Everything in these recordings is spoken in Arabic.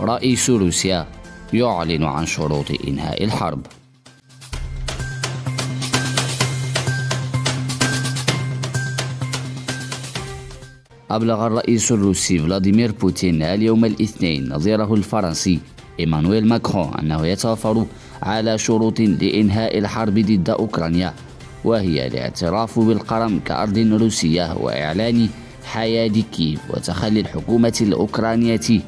رئيس روسيا يعلن عن شروط إنهاء الحرب. أبلغ الرئيس الروسي فلاديمير بوتين اليوم الاثنين نظيره الفرنسي إيمانويل ماكرون أنه يتوافر على شروط لإنهاء الحرب ضد أوكرانيا، وهي الاعتراف بالقرم كأرض روسية وإعلان حياد كييف وتخلي الحكومة الأوكرانية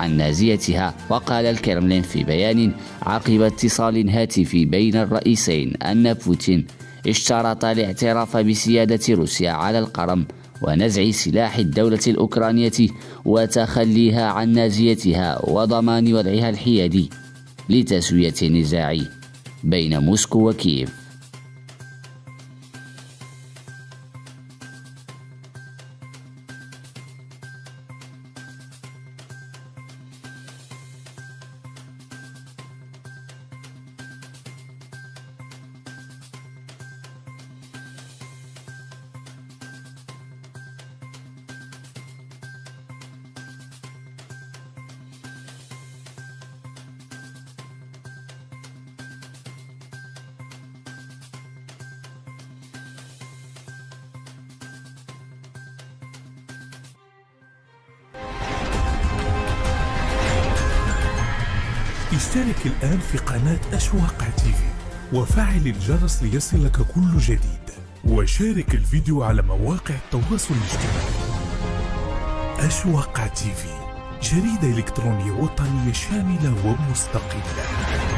عن نازيتها. وقال الكرملين في بيان عقب اتصال هاتفي بين الرئيسين أن بوتين اشترط الاعتراف بسيادة روسيا على القرم ونزع سلاح الدولة الأوكرانية وتخليها عن نازيتها وضمان وضعها الحيادي لتسوية النزاع بين موسكو وكييف. اشترك الآن في قناة آش واقع تيفي وفعل الجرس ليصلك كل جديد، وشارك الفيديو على مواقع التواصل الاجتماعي. آش واقع تيفي، جريدة إلكترونية وطنية شاملة ومستقلة.